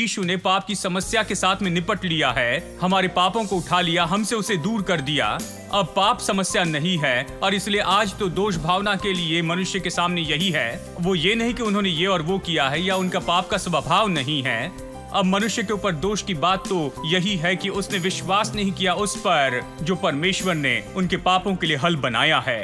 यीशु ने पाप की समस्या के साथ में निपट लिया है, हमारे पापों को उठा लिया, हमसे उसे दूर कर दिया। अब पाप समस्या नहीं है और इसलिए आज तो दोष भावना के लिए मनुष्य के सामने यही है। वो ये नहीं कि उन्होंने ये और वो किया है या उनका पाप का स्वभाव नहीं है। अब मनुष्य के ऊपर दोष की बात तो यही है कि उसने विश्वास नहीं किया उस पर जो परमेश्वर ने उनके पापों के लिए हल बनाया है।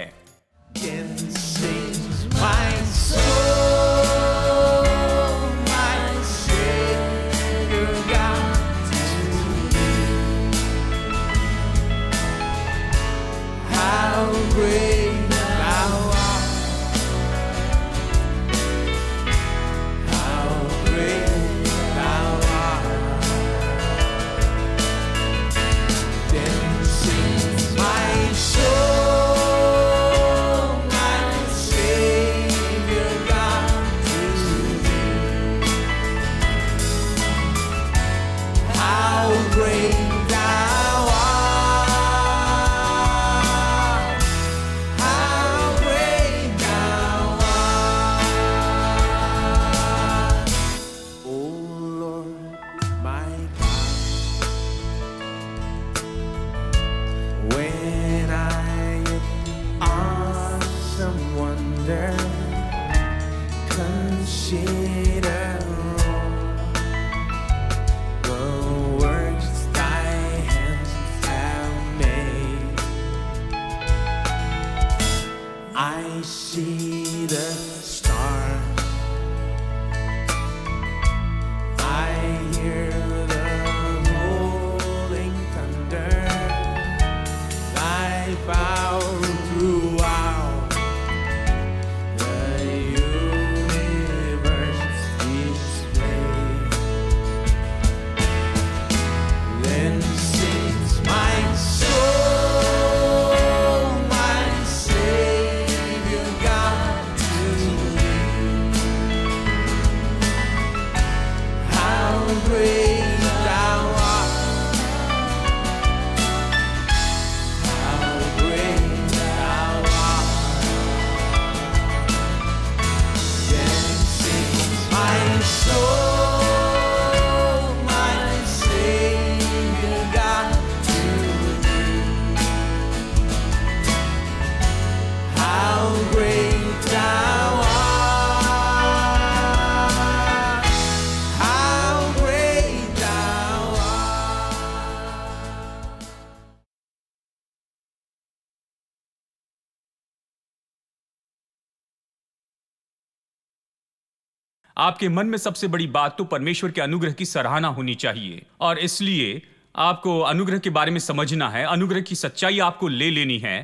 आपके मन में सबसे बड़ी बात तो परमेश्वर के अनुग्रह की सराहना होनी चाहिए और इसलिए आपको अनुग्रह के बारे में समझना है। अनुग्रह की सच्चाई आपको ले लेनी है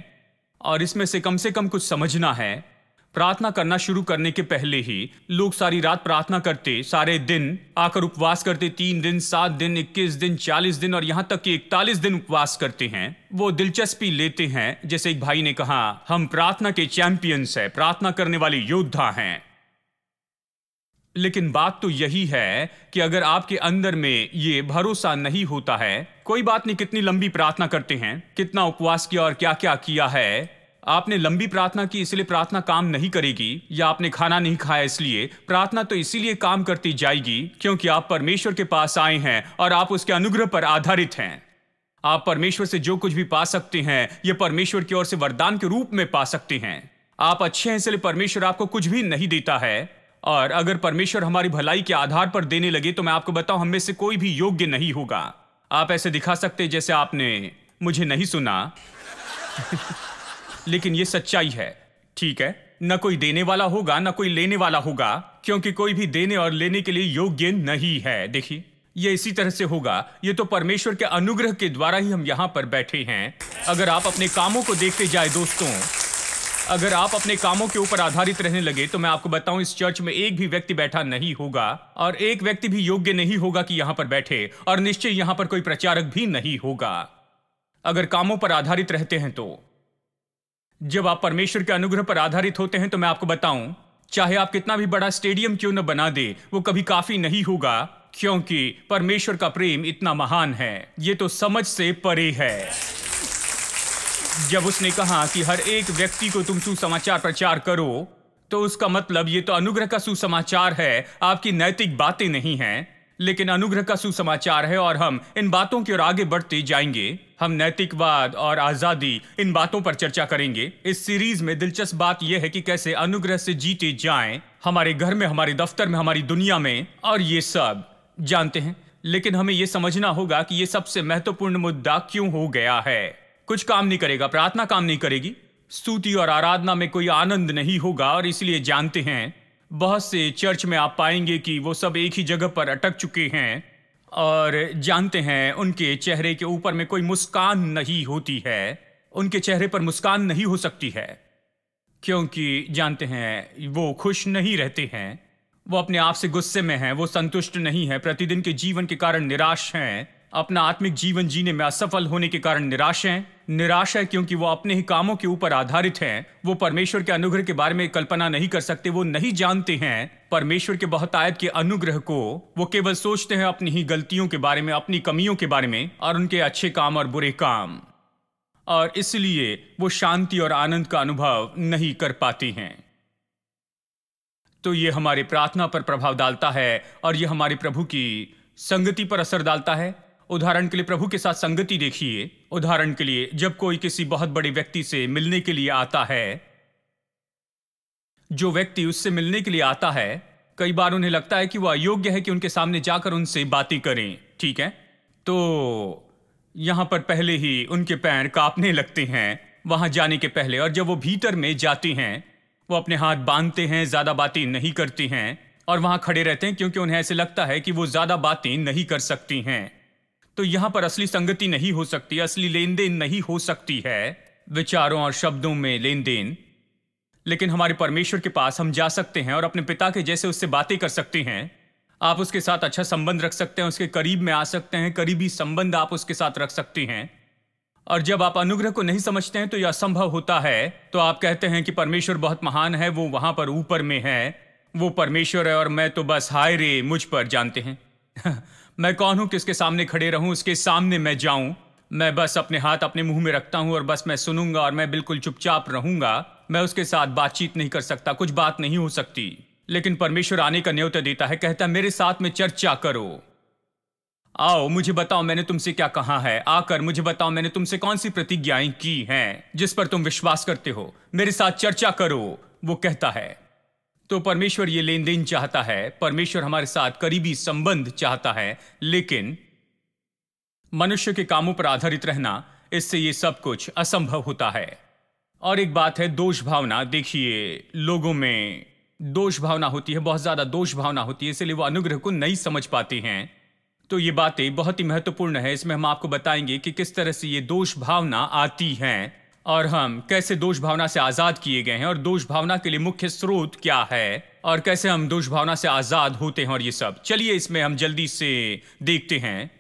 और इसमें से कम कुछ समझना है। प्रार्थना करना शुरू करने के पहले ही लोग सारी रात प्रार्थना करते, सारे दिन आकर उपवास करते, 3 दिन, 7 दिन, 21 दिन, 40 दिन और यहाँ तक कि 41 दिन उपवास करते हैं। वो दिलचस्पी लेते हैं। जैसे एक भाई ने कहा, हम प्रार्थना के चैंपियंस हैं, प्रार्थना करने वाले योद्धा हैं। लेकिन बात तो यही है कि अगर आपके अंदर में ये भरोसा नहीं होता है, कोई बात नहीं कितनी लंबी प्रार्थना करते हैं, कितना उपवास किया और क्या क्या किया है। आपने लंबी प्रार्थना की इसलिए प्रार्थना काम नहीं करेगी, या आपने खाना नहीं खाया इसलिए। प्रार्थना तो इसीलिए काम करती जाएगी क्योंकि आप परमेश्वर के पास आए हैं और आप उसके अनुग्रह पर आधारित हैं। आप परमेश्वर से जो कुछ भी पा सकते हैं ये परमेश्वर की ओर से वरदान के रूप में पा सकते हैं। आप अच्छे हैं इसलिए परमेश्वर आपको कुछ भी नहीं देता है। और अगर परमेश्वर हमारी भलाई के आधार पर देने लगे तो मैं आपको बताऊं, हम में से कोई भी योग्य नहीं होगा। आप ऐसे दिखा सकते जैसे आपने मुझे नहीं सुना लेकिन ये सच्चाई है, ठीक है। न कोई देने वाला होगा न कोई लेने वाला होगा क्योंकि कोई भी देने और लेने के लिए योग्य नहीं है। देखिए ये इसी तरह से होगा। ये तो परमेश्वर के अनुग्रह के द्वारा ही हम यहाँ पर बैठे हैं। अगर आप अपने कामों को देखते जाए दोस्तों, अगर आप अपने कामों के ऊपर आधारित रहने लगे तो मैं आपको बताऊं, इस चर्च में एक भी व्यक्ति बैठा नहीं होगा और एक व्यक्ति भी योग्य नहीं होगा कि यहां पर बैठे, और निश्चय यहां पर कोई प्रचारक भी नहीं होगा। अगर कामों पर आधारित रहते हैं तो जब आप परमेश्वर के अनुग्रह पर आधारित होते हैं तो मैं आपको बताऊं, चाहे आप कितना भी बड़ा स्टेडियम क्यों न बना दे वो कभी काफी नहीं होगा क्योंकि परमेश्वर का प्रेम इतना महान है, ये तो समझ से परे है। जब उसने कहा कि हर एक व्यक्ति को तुम सुसमाचार प्रचार करो, तो उसका मतलब ये तो अनुग्रह का सुसमाचार है, आपकी नैतिक बातें नहीं हैं। लेकिन अनुग्रह का सुसमाचार है और हम इन बातों की ओर आगे बढ़ते जाएंगे। हम नैतिकवाद और आजादी, इन बातों पर चर्चा करेंगे। इस सीरीज में दिलचस्प बात यह है कि कैसे अनुग्रह से जीते जाएं, हमारे घर में, हमारे दफ्तर में, हमारी दुनिया में, और ये सब जानते हैं। लेकिन हमें यह समझना होगा कि यह सबसे महत्वपूर्ण मुद्दा क्यों हो गया है। कुछ काम नहीं करेगा, प्रार्थना काम नहीं करेगी, स्तुति और आराधना में कोई आनंद नहीं होगा। और इसलिए जानते हैं, बहुत से चर्च में आप पाएंगे कि वो सब एक ही जगह पर अटक चुके हैं, और जानते हैं उनके चेहरे के ऊपर में कोई मुस्कान नहीं होती है। उनके चेहरे पर मुस्कान नहीं हो सकती है क्योंकि जानते हैं वो खुश नहीं रहते हैं, वो अपने आप से गुस्से में हैं, वो संतुष्ट नहीं है, प्रतिदिन के जीवन के कारण निराश हैं, अपना आत्मिक जीवन जीने में असफल होने के कारण निराश हैं। निराश है क्योंकि वो अपने ही कामों के ऊपर आधारित हैं। वो परमेश्वर के अनुग्रह के बारे में कल्पना नहीं कर सकते, वो नहीं जानते हैं परमेश्वर के बहुतायत के अनुग्रह को। वो केवल सोचते हैं अपनी ही गलतियों के बारे में, अपनी कमियों के बारे में, और उनके अच्छे काम और बुरे काम, और इसलिए वो शांति और आनंद का अनुभव नहीं कर पाते हैं। तो ये हमारे प्रार्थना पर प्रभाव डालता है और ये हमारे प्रभु की संगति पर असर डालता है। उदाहरण के लिए प्रभु के साथ संगति देखिए। उदाहरण के लिए जब कोई किसी बहुत बड़े व्यक्ति से मिलने के लिए आता है, जो व्यक्ति उससे मिलने के लिए आता है, कई बार उन्हें लगता है कि वह अयोग्य है कि उनके सामने जाकर उनसे बातें करें, ठीक है। तो यहां पर पहले ही उनके पैर कांपने लगते हैं वहां जाने के पहले, और जब वो भीतर में जाते हैं वो अपने हाथ बांधते हैं, ज्यादा बातें नहीं करते हैं और वहां खड़े रहते हैं क्योंकि उन्हें ऐसे लगता है कि वो ज्यादा बातें नहीं कर सकती हैं। तो यहां पर असली संगति नहीं हो सकती, असली लेन देन नहीं हो सकती है, विचारों और शब्दों में लेन देन। लेकिन हमारे परमेश्वर के पास हम जा सकते हैं और अपने पिता के जैसे उससे बातें कर सकते हैं। आप उसके साथ अच्छा संबंध रख सकते हैं, उसके करीब में आ सकते हैं, करीबी संबंध आप उसके साथ रख सकते हैं। और जब आप अनुग्रह को नहीं समझते हैं तो यह असंभव होता है। तो आप कहते हैं कि परमेश्वर बहुत महान है, वो वहां पर ऊपर में है, वो परमेश्वर है और मैं तो बस हाय रे मुझ पर, जानते हैं मैं कौन हूं, किसके सामने खड़े रहूं, उसके सामने मैं जाऊं, मैं बस अपने हाथ अपने मुंह में रखता हूं और बस मैं सुनूंगा और मैं बिल्कुल चुपचाप रहूंगा, मैं उसके साथ बातचीत नहीं कर सकता, कुछ बात नहीं हो सकती। लेकिन परमेश्वर आने का न्योता देता है, कहता है मेरे साथ में चर्चा करो, आओ मुझे बताओ मैंने तुमसे क्या कहा है, आकर मुझे बताओ मैंने तुमसे कौन सी प्रतिज्ञाएं की हैं जिस पर तुम विश्वास करते हो, मेरे साथ चर्चा करो, वो कहता है। तो परमेश्वर ये लेन देन चाहता है, परमेश्वर हमारे साथ करीबी संबंध चाहता है। लेकिन मनुष्य के कामों पर आधारित रहना, इससे ये सब कुछ असंभव होता है। और एक बात है, दोष भावना। देखिए लोगों में दोष भावना होती है, बहुत ज्यादा दोष भावना होती है, इसलिए वो अनुग्रह को नहीं समझ पाते हैं। तो ये बातें बहुत ही महत्वपूर्ण है, इसमें हम आपको बताएंगे कि किस तरह से ये दोष भावना आती है और हम कैसे दोष भावना से आजाद किए गए हैं, और दोष भावना के लिए मुख्य स्रोत क्या है, और कैसे हम दोष भावना से आजाद होते हैं, और ये सब। चलिए इसमें हम जल्दी से देखते हैं।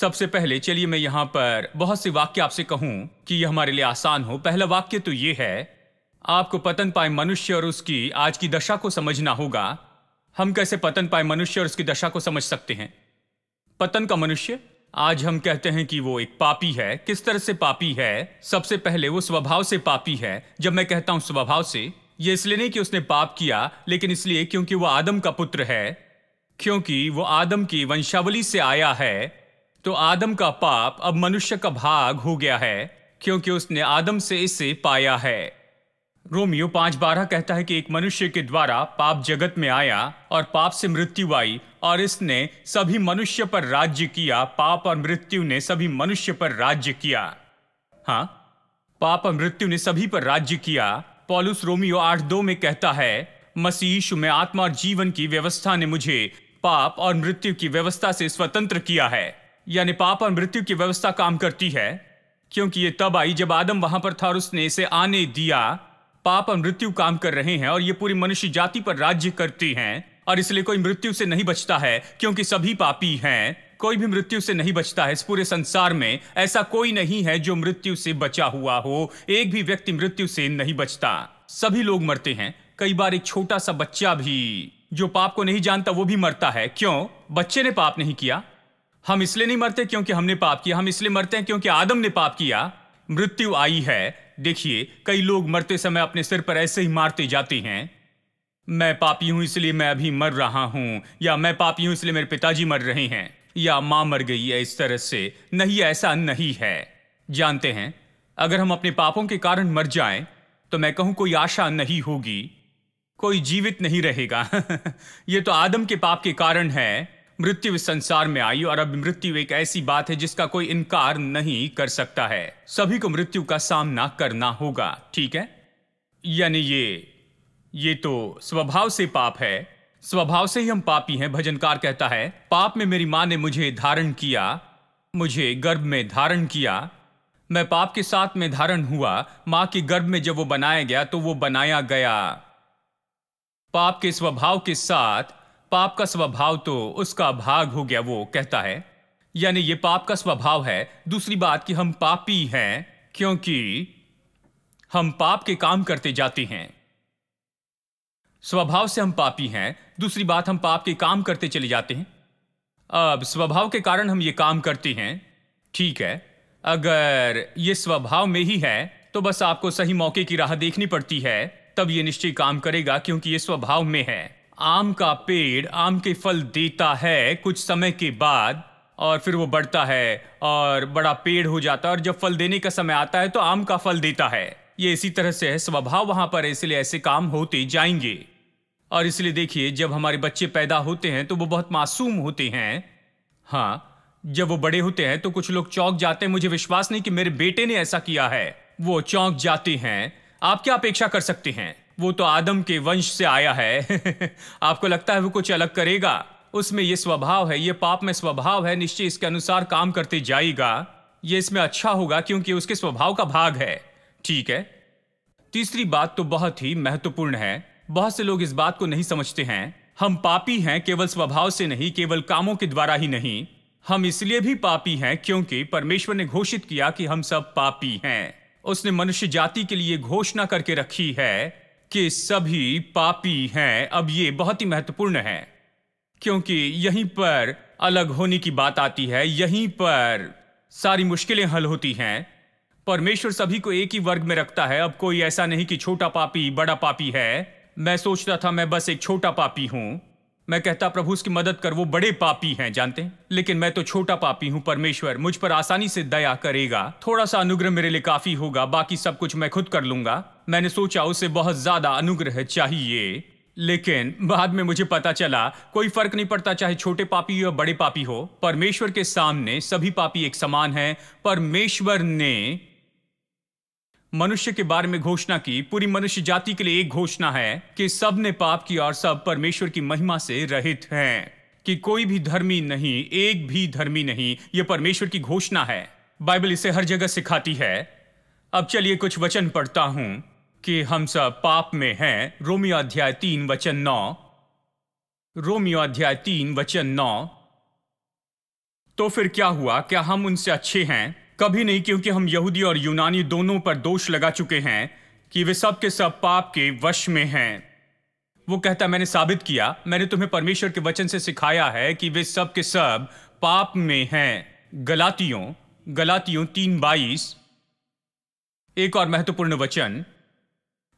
सबसे पहले चलिए मैं यहां पर बहुत से वाक्य आपसे कहूं कि ये हमारे लिए आसान हो। पहला वाक्य तो ये है, आपको पतन पाए मनुष्य और उसकी आज की दशा को समझना होगा। हम कैसे पतन पाए मनुष्य और उसकी दशा को समझ सकते हैं? पतन का मनुष्य, आज हम कहते हैं कि वो एक पापी है। किस तरह से पापी है? सबसे पहले वो स्वभाव से पापी है। जब मैं कहता हूं स्वभाव से, ये इसलिए नहीं कि उसने पाप किया, लेकिन इसलिए क्योंकि वो आदम का पुत्र है, क्योंकि वो आदम की वंशावली से आया है। तो आदम का पाप अब मनुष्य का भाग हो गया है क्योंकि उसने आदम से इसे पाया है। रोमियो 5:12 कहता है कि एक मनुष्य के द्वारा पाप जगत में आया और पाप से मृत्यु आई, और इसने सभी मनुष्य पर राज्य किया। पाप और मृत्यु ने सभी मनुष्य पर राज्य किया। हाँ, पाप और मृत्यु ने सभी पर राज्य किया। पौलुस रोमियो 8:2 में कहता है, मसीह यीशु में आत्मा और जीवन की व्यवस्था ने मुझे पाप और मृत्यु की व्यवस्था से स्वतंत्र किया है। यानी पाप और मृत्यु की व्यवस्था काम करती है क्योंकि ये तब आई जब आदम वहां पर था और उसने इसे आने दिया। पाप और मृत्यु काम कर रहे हैं और ये पूरी मनुष्य जाति पर राज्य करती हैं, और इसलिए कोई मृत्यु से नहीं बचता है क्योंकि सभी पापी हैं। कोई भी मृत्यु से नहीं बचता है। इस पूरे संसार में ऐसा कोई नहीं है जो मृत्यु से बचा हुआ हो। एक भी व्यक्ति मृत्यु से नहीं बचता, सभी लोग मरते हैं। कई बार एक छोटा सा बच्चा भी जो पाप को नहीं जानता वो भी मरता है। क्यों? बच्चे ने पाप नहीं किया। हम इसलिए नहीं मरते क्योंकि हमने पाप किया, हम इसलिए मरते हैं क्योंकि आदम ने पाप किया, मृत्यु आई है। देखिए कई लोग मरते समय अपने सिर पर ऐसे ही मारते जाते हैं। मैं पापी हूं इसलिए मैं अभी मर रहा हूं, या मैं पापी हूं इसलिए मेरे पिताजी मर रहे हैं, या मां मर गई है इस तरह से। नहीं, ऐसा नहीं है। जानते हैं, अगर हम अपने पापों के कारण मर जाएं, तो मैं कहूं कोई आशा नहीं होगी, कोई जीवित नहीं रहेगा। ये तो आदम के पाप के कारण है। मृत्यु इस संसार में आई और अब मृत्यु एक ऐसी बात है जिसका कोई इनकार नहीं कर सकता है। सभी को मृत्यु का सामना करना होगा, ठीक है? यानी ये तो स्वभाव से पाप है, स्वभाव से ही हम पापी हैं। भजनकार कहता है, पाप में मेरी मां ने मुझे धारण किया, मुझे गर्भ में धारण किया, मैं पाप के साथ में धारण हुआ। मां के गर्भ में जब वो बनाया गया तो वो बनाया गया पाप के स्वभाव के साथ। पाप का स्वभाव तो उसका भाग हो गया, वो कहता है। यानी ये पाप का स्वभाव है। दूसरी बात कि हम पापी हैं क्योंकि हम पाप के काम करते जाते हैं। स्वभाव से हम पापी हैं, दूसरी बात हम पाप के काम करते चले जाते हैं। अब स्वभाव के कारण हम ये काम करते हैं, ठीक है? अगर ये स्वभाव में ही है तो बस आपको सही मौके की राह देखनी पड़ती है, तब ये निश्चय काम करेगा क्योंकि ये स्वभाव में है। आम का पेड़ आम के फल देता है कुछ समय के बाद, और फिर वो बढ़ता है और बड़ा पेड़ हो जाता है, और जब फल देने का समय आता है तो आम का फल देता है। ये इसी तरह से है, स्वभाव वहां पर, इसलिए ऐसे काम होते जाएंगे। और इसलिए देखिए, जब हमारे बच्चे पैदा होते हैं तो वो बहुत मासूम होते हैं। हाँ, जब वो बड़े होते हैं तो कुछ लोग चौंक जाते हैं। मुझे विश्वास नहीं कि मेरे बेटे ने ऐसा किया है। वो चौंक जाते हैं। आप क्या अपेक्षा कर सकते हैं? वो तो आदम के वंश से आया है। आपको लगता है वो कुछ अलग करेगा? उसमें ये स्वभाव है, ये पाप में स्वभाव है। निश्चय इसके अनुसार काम करते जाएगा। ये इसमें अच्छा होगा क्योंकि उसके स्वभाव का भाग है, ठीक है? तीसरी बात तो बहुत ही महत्वपूर्ण है। बहुत से लोग इस बात को नहीं समझते हैं। हम पापी हैं केवल स्वभाव से नहीं, केवल कामों के द्वारा ही नहीं। हम इसलिए भी पापी हैं क्योंकि परमेश्वर ने घोषित किया कि हम सब पापी हैं। उसने मनुष्य जाति के लिए घोषणा करके रखी है कि सभी पापी हैं। अब ये बहुत ही महत्वपूर्ण है क्योंकि यहीं पर अलग होने की बात आती है, यहीं पर सारी मुश्किलें हल होती हैं। परमेश्वर सभी को एक ही वर्ग में रखता है। अब कोई ऐसा नहीं कि छोटा पापी बड़ा पापी है। मैं सोचता था मैं बस एक छोटा पापी हूं, मैं कहता प्रभु उसकी मदद कर, वो बड़े पापी हैं, जानते हैं, लेकिन मैं तो छोटा पापी हूं। परमेश्वर मुझ पर आसानी से दया करेगा, थोड़ा सा अनुग्रह मेरे लिए काफी होगा, बाकी सब कुछ मैं खुद कर लूंगा। मैंने सोचा उसे बहुत ज्यादा अनुग्रह चाहिए, लेकिन बाद में मुझे पता चला कोई फर्क नहीं पड़ता, चाहे छोटे पापी या बड़े पापी हो। परमेश्वर के सामने सभी पापी एक समान हैं। परमेश्वर ने मनुष्य के बारे में घोषणा की, पूरी मनुष्य जाति के लिए एक घोषणा है कि सब ने पाप किया और सब परमेश्वर की महिमा से रहित हैं, कि कोई भी धर्मी नहीं, एक भी धर्मी नहीं। यह परमेश्वर की घोषणा है। बाइबल इसे हर जगह सिखाती है। अब चलिए कुछ वचन पढ़ता हूं कि हम सब पाप में हैं। रोमियो अध्याय 3:9, रोमियो अध्याय 3:9। तो फिर क्या हुआ? क्या हम उनसे अच्छे हैं? कभी नहीं, क्योंकि हम यहूदी और यूनानी दोनों पर दोष लगा चुके हैं कि वे सब के सब पाप के वश में हैं। वो कहता, मैंने साबित किया, मैंने तुम्हें परमेश्वर के वचन से सिखाया है कि वे सब के सब पाप में हैं। गलातियों 3:22, एक और महत्वपूर्ण वचन।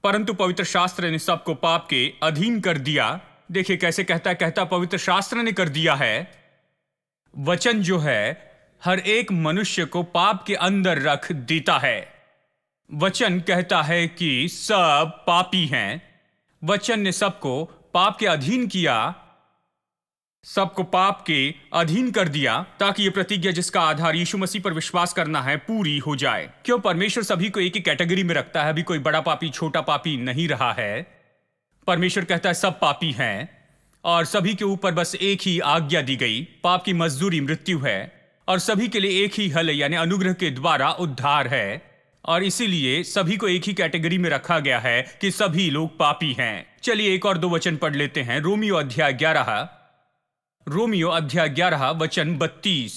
परंतु पवित्र शास्त्र ने सबको पाप के अधीन कर दिया। देखिए कैसे कहता पवित्र शास्त्र ने कर दिया है। वचन जो है हर एक मनुष्य को पाप के अंदर रख देता है। वचन कहता है कि सब पापी हैं। वचन ने सबको पाप के अधीन किया, सबको पाप के अधीन कर दिया, ताकि ये प्रतिज्ञा जिसका आधार यीशु मसीह पर विश्वास करना है पूरी हो जाए। क्यों? परमेश्वर सभी को एक ही कैटेगरी में रखता है। अभी कोई बड़ा पापी छोटा पापी नहीं रहा है। परमेश्वर कहता है सब पापी हैं और सभी के ऊपर बस एक ही आज्ञा दी गई। पाप की मजदूरी मृत्यु है और सभी के लिए एक ही हल है, यानी अनुग्रह के द्वारा उद्धार है। और इसीलिए सभी को एक ही कैटेगरी में रखा गया है कि सभी लोग पापी हैं। चलिए एक और दो वचन पढ़ लेते हैं। रोमियो अध्याय 11, रोमियो अध्याय 11 वचन 32।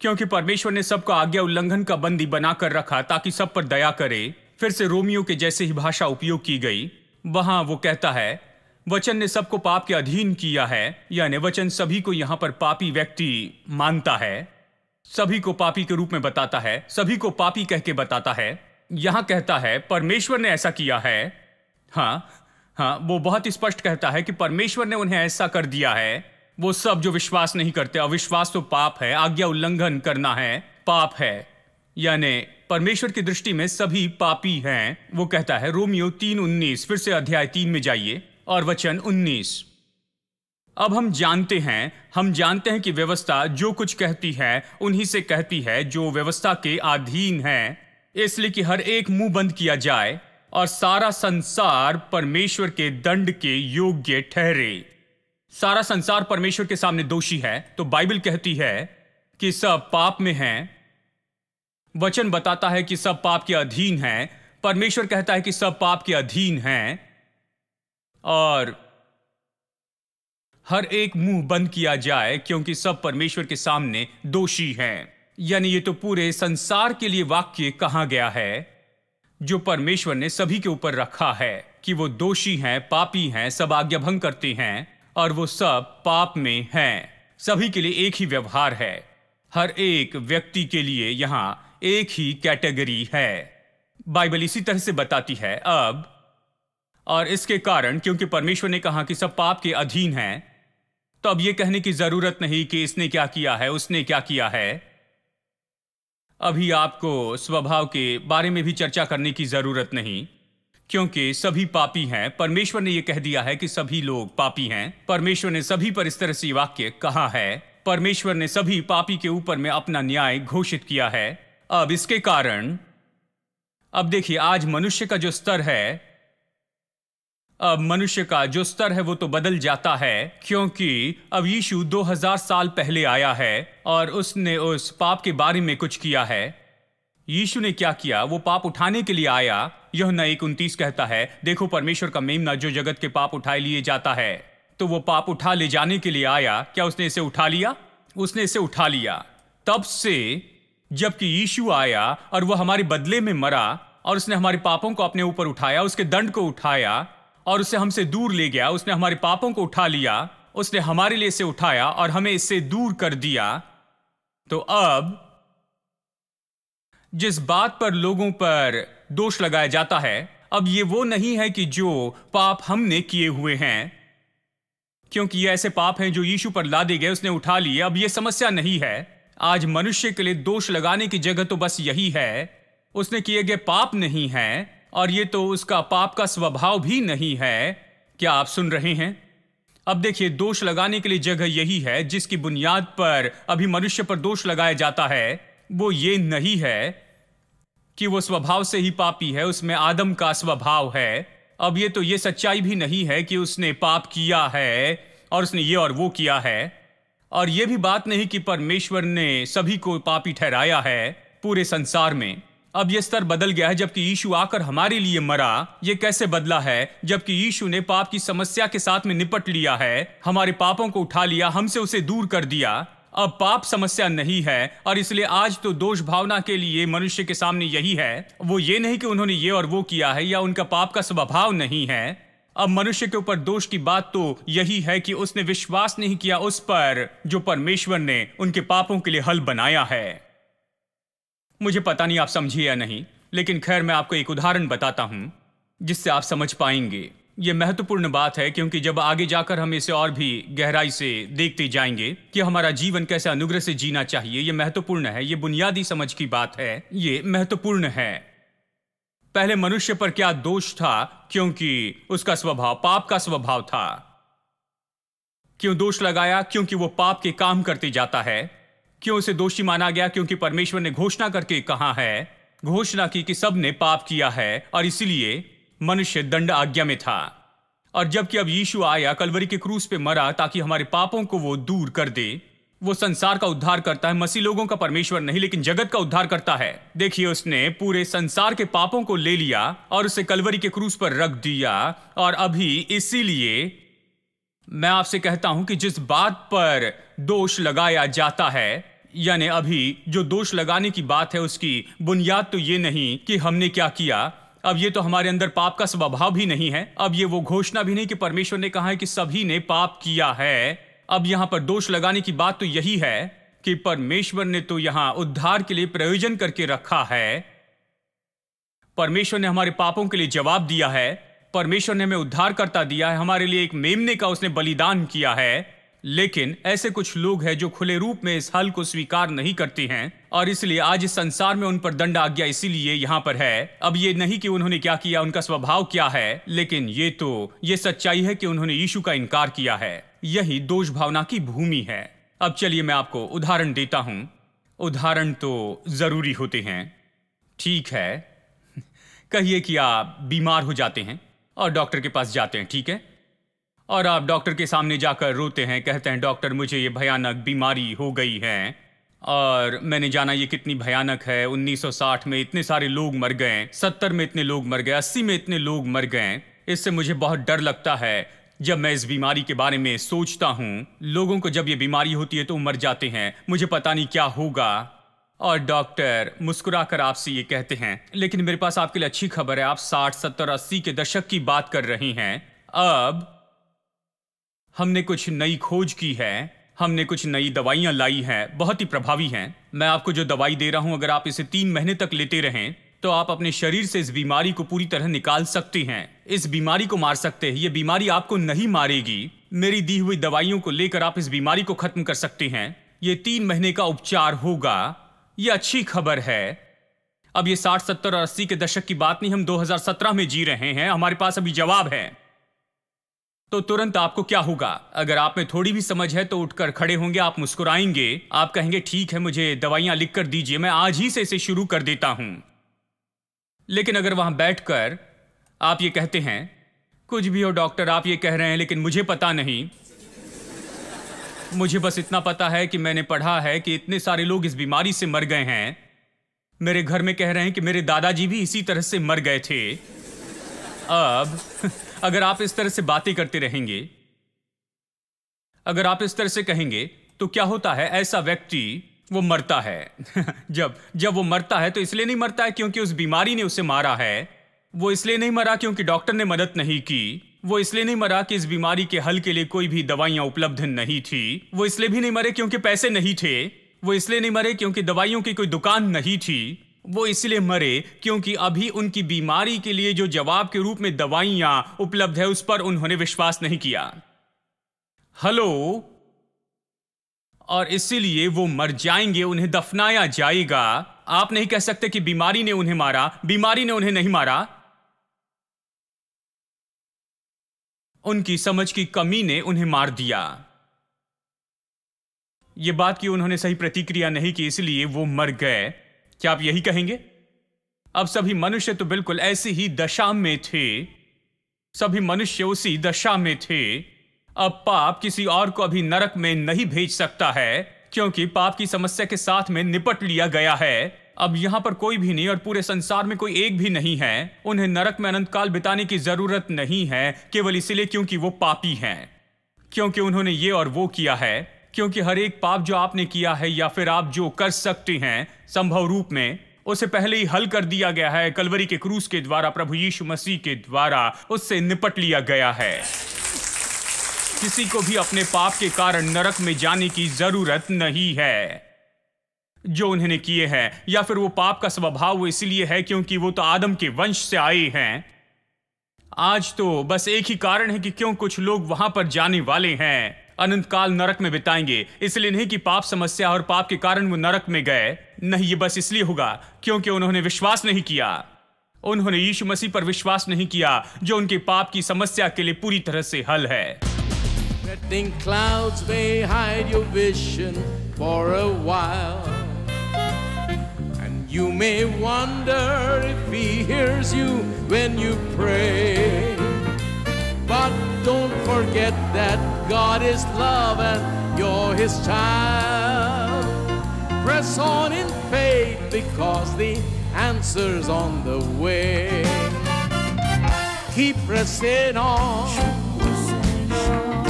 क्योंकि परमेश्वर ने सबको आज्ञा उल्लंघन का बंदी बनाकर रखा ताकि सब पर दया करे। फिर से रोमियो के जैसे ही भाषा उपयोग की गई। वहां वो कहता है वचन ने सबको पाप के अधीन किया है, यानी वचन सभी को यहाँ पर पापी व्यक्ति मानता है, सभी को पापी के रूप में बताता है, सभी को पापी कह के बताता है। यहाँ कहता है परमेश्वर ने ऐसा किया है। हाँ, हाँ, वो बहुत स्पष्ट कहता है कि परमेश्वर ने उन्हें ऐसा कर दिया है। वो सब जो विश्वास नहीं करते, अविश्वास तो पाप है, आज्ञा उल्लंघन करना है, पाप है, यानी परमेश्वर की दृष्टि में सभी पापी हैं। वो कहता है रोमियो 3:19, फिर से अध्याय 3 में जाइए और वचन 19। अब हम जानते हैं कि व्यवस्था जो कुछ कहती है उन्हीं से कहती है जो व्यवस्था के अधीन है, इसलिए कि हर एक मुंह बंद किया जाए और सारा संसार परमेश्वर के दंड के योग्य ठहरे। सारा संसार परमेश्वर के सामने दोषी है। तो बाइबल कहती है कि सब पाप में हैं। वचन बताता है कि सब पाप के अधीन हैं। परमेश्वर कहता है कि सब पाप के अधीन हैं और हर एक मुंह बंद किया जाए क्योंकि सब परमेश्वर के सामने दोषी हैं। यानी ये तो पूरे संसार के लिए वाक्य कहा गया है जो परमेश्वर ने सभी के ऊपर रखा है कि वो दोषी हैं, पापी हैं, सब आज्ञा भंग करते हैं और वो सब पाप में हैं। सभी के लिए एक ही व्यवहार है, हर एक व्यक्ति के लिए यहाँ एक ही कैटेगरी है। बाइबल इसी तरह से बताती है। अब और इसके कारण क्योंकि परमेश्वर ने कहा कि सब पाप के अधीन हैं, तो अब ये कहने की जरूरत नहीं कि इसने क्या किया है, उसने क्या किया है। अभी आपको स्वभाव के बारे में भी चर्चा करने की जरूरत नहीं क्योंकि सभी पापी हैं। परमेश्वर ने यह कह दिया है कि सभी लोग पापी हैं। परमेश्वर ने सभी पर इस तरह से वाक्य कहा है। परमेश्वर ने सभी पापी के ऊपर में अपना न्याय घोषित किया है। अब इसके कारण अब देखिए, आज मनुष्य का जो स्तर है, अब मनुष्य का जो स्तर है वो तो बदल जाता है क्योंकि अब यीशु 2000 साल पहले आया है और उसने उस पाप के बारे में कुछ किया है। यीशु ने क्या किया? वो पाप उठाने के लिए आया। यूहन्ना 1:29 कहता है, देखो परमेश्वर का मेमना जो जगत के पाप उठाए लिए जाता है। तो वो पाप उठा ले जाने के लिए आया। क्या उसने इसे उठा लिया? उसने इसे उठा लिया। तब से जबकि यीशु आया और वह हमारे बदले में मरा और उसने हमारे पापों को अपने ऊपर उठाया, उसके दंड को उठाया और उसे हमसे दूर ले गया। उसने हमारे पापों को उठा लिया, उसने हमारे लिए इसे उठाया और हमें इससे दूर कर दिया। तो अब जिस बात पर लोगों पर दोष लगाया जाता है, अब ये वो नहीं है कि जो पाप हमने किए हुए हैं क्योंकि ये ऐसे पाप हैं जो यीशु पर लादे गए, उसने उठा लिए। अब ये समस्या नहीं है। आज मनुष्य के लिए दोष लगाने की जगह तो बस यही है, उसने किए गए पाप नहीं है और ये तो उसका पाप का स्वभाव भी नहीं है। क्या आप सुन रहे हैं? अब देखिए, दोष लगाने के लिए जगह यही है जिसकी बुनियाद पर अभी मनुष्य पर दोष लगाया जाता है। वो ये नहीं है कि वो स्वभाव से ही पापी है, उसमें आदम का स्वभाव है। अब ये तो ये सच्चाई भी नहीं है कि उसने पाप किया है और उसने ये और वो किया है। और ये भी बात नहीं कि परमेश्वर ने सभी को पापी ठहराया है पूरे संसार में। अब यह स्तर बदल गया है जबकि यीशु आकर हमारे लिए मरा। यह कैसे बदला है? जबकि यीशु ने पाप की समस्या के साथ में निपट लिया है, हमारे पापों को उठा लिया, हमसे उसे दूर कर दिया। अब पाप समस्या नहीं है और इसलिए आज तो दोष भावना के लिए मनुष्य के सामने यही है। वो ये नहीं कि उन्होंने ये और वो किया है या उनका पाप का स्वभाव नहीं है। अब मनुष्य के ऊपर दोष की बात तो यही है कि उसने विश्वास नहीं किया उस पर जो परमेश्वर ने उनके पापों के लिए हल बनाया है। मुझे पता नहीं आप समझिए या नहीं, लेकिन खैर मैं आपको एक उदाहरण बताता हूं जिससे आप समझ पाएंगे। यह महत्वपूर्ण बात है क्योंकि जब आगे जाकर हम इसे और भी गहराई से देखते जाएंगे कि हमारा जीवन कैसे अनुग्रह से जीना चाहिए। यह महत्वपूर्ण है, यह बुनियादी समझ की बात है, यह महत्वपूर्ण है। पहले मनुष्य पर क्या दोष था? क्योंकि उसका स्वभाव पाप का स्वभाव था। क्यों दोष लगाया? क्योंकि वो पाप के काम करते जाता है। क्यों उसे दोषी माना गया? क्योंकि परमेश्वर ने घोषणा करके कहा है, घोषणा की कि सब ने पाप किया है और इसीलिए मनुष्य दंड आज्ञा में था। और जबकि अब यीशु आया, कलवरी के क्रूस पे मरा ताकि हमारे पापों को वो दूर कर दे। वो संसार का उद्धार करता है, मसीह लोगों का परमेश्वर नहीं लेकिन जगत का उद्धार करता है। देखिए, उसने पूरे संसार के पापों को ले लिया और उसे कलवरी के क्रूस पर रख दिया। और अभी इसीलिए मैं आपसे कहता हूं कि जिस बात पर दोष लगाया जाता है, यानी अभी जो दोष लगाने की बात है, उसकी बुनियाद तो ये नहीं कि हमने क्या किया। अब ये तो हमारे अंदर पाप का स्वभाव भी नहीं है। अब ये वो घोषणा भी नहीं कि परमेश्वर ने कहा है कि सभी ने पाप किया है। अब यहाँ पर दोष लगाने की बात तो यही है कि परमेश्वर ने तो यहाँ उद्धार के लिए प्रयोजन करके रखा है। परमेश्वर ने हमारे पापों के लिए जवाब दिया है। परमेश्वर ने हमें उद्धारकर्ता दिया है, हमारे लिए एक मेमने का उसने बलिदान किया है, लेकिन ऐसे कुछ लोग हैं जो खुले रूप में इस हल को स्वीकार नहीं करते हैं और इसलिए आज इस संसार में उन पर दंड आज्ञा इसीलिए यहाँ पर है। अब ये नहीं कि उन्होंने क्या किया, उनका स्वभाव क्या है, लेकिन ये सच्चाई है कि उन्होंने यीशु का इनकार किया है। यही दोष भावना की भूमि है। अब चलिए मैं आपको उदाहरण देता हूँ। उदाहरण तो जरूरी होते हैं, ठीक है। कहिए कि आप बीमार हो जाते हैं और डॉक्टर के पास जाते हैं, ठीक है, और आप डॉक्टर के सामने जाकर रोते हैं, कहते हैं डॉक्टर मुझे ये भयानक बीमारी हो गई है और मैंने जाना ये कितनी भयानक है। 1960 में इतने सारे लोग मर गए, 70 में इतने लोग मर गए, 80 में इतने लोग मर गए। इससे मुझे बहुत डर लगता है जब मैं इस बीमारी के बारे में सोचता हूँ। लोगों को जब ये बीमारी होती है तो मर जाते हैं, मुझे पता नहीं क्या होगा। और डॉक्टर मुस्कुरा कर आपसे ये कहते हैं, लेकिन मेरे पास आपके लिए अच्छी खबर है, आप 60, 70, 80 के दशक की बात कर रहे हैं। अब हमने कुछ नई खोज की है, हमने कुछ नई दवाइयां लाई हैं, बहुत ही प्रभावी हैं। मैं आपको जो दवाई दे रहा हूं, अगर आप इसे 3 महीने तक लेते रहें तो आप अपने शरीर से इस बीमारी को पूरी तरह निकाल सकते हैं, इस बीमारी को मार सकते हैं। ये बीमारी आपको नहीं मारेगी। मेरी दी हुई दवाइयों को लेकर आप इस बीमारी को खत्म कर सकते हैं। ये 3 महीने का उपचार होगा, ये अच्छी खबर है। अब ये 60, 70 और 80 के दशक की बात नहीं, हम 2017 में जी रहे हैं, हमारे पास अभी जवाब है। तो तुरंत आपको क्या होगा? अगर आप में थोड़ी भी समझ है तो उठकर खड़े होंगे, आप मुस्कुराएंगे, आप कहेंगे ठीक है मुझे दवाइयां लिख कर दीजिए, मैं आज ही से इसे शुरू कर देता हूं। लेकिन अगर वहां बैठकर आप ये कहते हैं, कुछ भी हो डॉक्टर आप ये कह रहे हैं लेकिन मुझे पता नहीं, मुझे बस इतना पता है कि मैंने पढ़ा है कि इतने सारे लोग इस बीमारी से मर गए हैं, मेरे घर में कह रहे हैं कि मेरे दादाजी भी इसी तरह से मर गए थे। अब अगर आप इस तरह से बातें करते रहेंगे, अगर आप इस तरह से कहेंगे तो क्या होता है? ऐसा व्यक्ति वो मरता है। जब वो मरता है तो इसलिए नहीं मरता है क्योंकि उस बीमारी ने उसे मारा है। वो इसलिए नहीं मरा क्योंकि डॉक्टर ने मदद नहीं की। वो इसलिए नहीं मरा कि इस बीमारी के हल के लिए कोई भी दवाइयां उपलब्ध नहीं थी। वो इसलिए भी नहीं मरे क्योंकि पैसे नहीं थे। वो इसलिए नहीं मरे क्योंकि दवाइयों की कोई दुकान नहीं थी। वो इसलिए मरे क्योंकि अभी उनकी बीमारी के लिए जो जवाब के रूप में दवाइयां उपलब्ध है उस पर उन्होंने विश्वास नहीं किया। हेलो। और इसीलिए वो मर जाएंगे, उन्हें दफनाया जाएगा। आप नहीं कह सकते कि बीमारी ने उन्हें मारा, बीमारी ने उन्हें नहीं मारा। उनकी समझ की कमी ने उन्हें मार दिया। ये बात कि उन्होंने सही प्रतिक्रिया नहीं की इसलिए वो मर गए। क्या आप यही कहेंगे? अब सभी मनुष्य तो बिल्कुल ऐसी ही दशा में थे, सभी मनुष्य उसी दशा में थे। अब पाप किसी और को अभी नरक में नहीं भेज सकता है क्योंकि पाप की समस्या के साथ में निपट लिया गया है। अब यहां पर कोई भी नहीं और पूरे संसार में कोई एक भी नहीं है। उन्हें नरक में अनंत काल बिताने की जरूरत नहीं है, केवल इसीलिए क्योंकि वो पापी हैं, क्योंकि उन्होंने ये और वो किया है, क्योंकि हर एक पाप जो आपने किया है या फिर आप जो कर सकते हैं संभव रूप में, उसे पहले ही हल कर दिया गया है। कलवरी के क्रूस के द्वारा, प्रभु यीशु मसीह के द्वारा उससे निपट लिया गया है। किसी को भी अपने पाप के कारण नरक में जाने की जरूरत नहीं है जो उन्होंने किए हैं, या फिर वो पाप का स्वभाव वो इसलिए है क्योंकि वो तो आदम के वंश से आए हैं। आज तो बस एक ही कारण है कि क्यों कुछ लोग वहां पर जाने वाले हैं, अनंत काल नरक में बिताएंगे। इसलिए नहीं कि पाप समस्या और पाप के कारण वो नरक में गए, नहीं, ये बस इसलिए होगा क्योंकि उन्होंने विश्वास नहीं किया, उन्होंने यीशु मसीह पर विश्वास नहीं किया जो उनके पाप की समस्या के लिए पूरी तरह से हल है। Letting clouds may hide your vision for a while, and you may wonder if he hears you when you pray, but don't forget that God is love and you're his child. Press on in faith because the answer's on the way. Keep pressing on.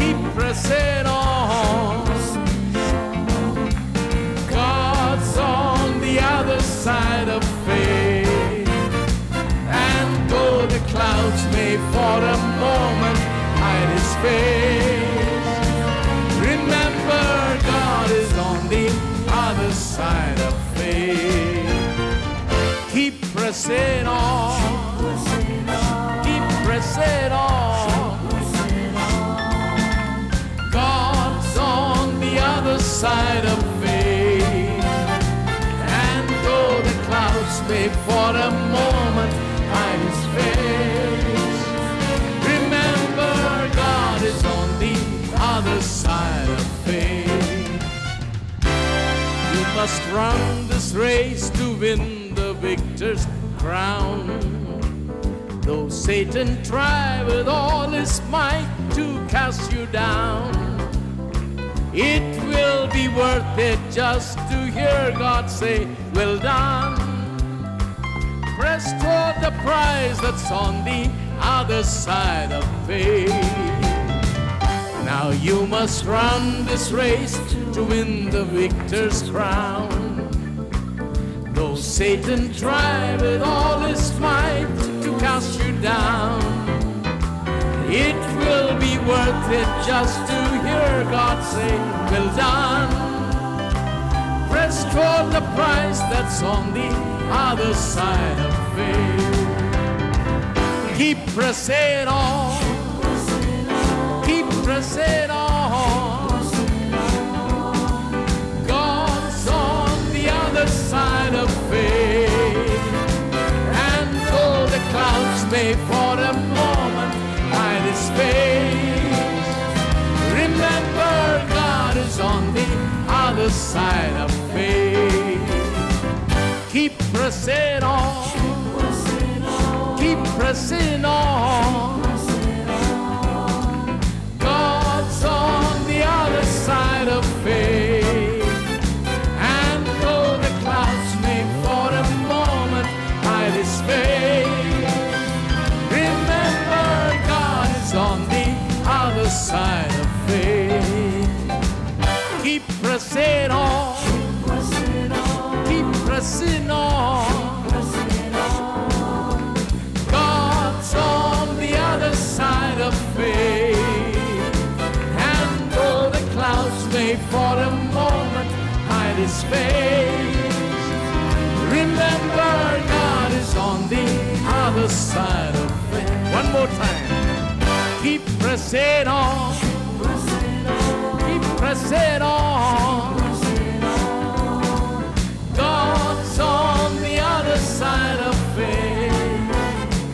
Keep pressing on. God's on the other side of faith. And though the clouds may for a moment hide his face, remember, God is on the other side of faith. Keep pressing on. Keep pressing on. Keep pressing So push it on. God's on the other side of faith. And though the clouds may for a moment hide His face, remember God is on the other side of faith. You must run this race to win the victor's crown. Though Satan try with all his might to cast you down, it will be worth it just to hear God say, well done. Press toward the prize that's on the other side of faith. Now you must run this race to win the victor's crown. Though Satan try with all his might cast you down, it will be worth it just to hear God say, well done. Press toward the prize that's on the other side of faith. Keep pressing on. Keep pressing on. God's on the other side of faith. Clouds may for a moment hide His face. Remember, God is on the other side of faith. Keep pressing on. Keep pressing on. God's on the other side of faith. And though the clouds may for a moment hide His face, on the other side of faith. Keep pressing on. Keep pressing on. Keep pressing on. Keep pressing on. God's on the other side of faith. And though the clouds may for a moment hide His face, remember God is on the other side of faith. One more time. Keep pressing on. Keep pressing on. Keep pressing on. Keep pressing on. God's on the other side of faith.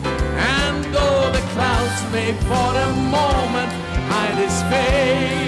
And though the clouds may for a moment hide His face,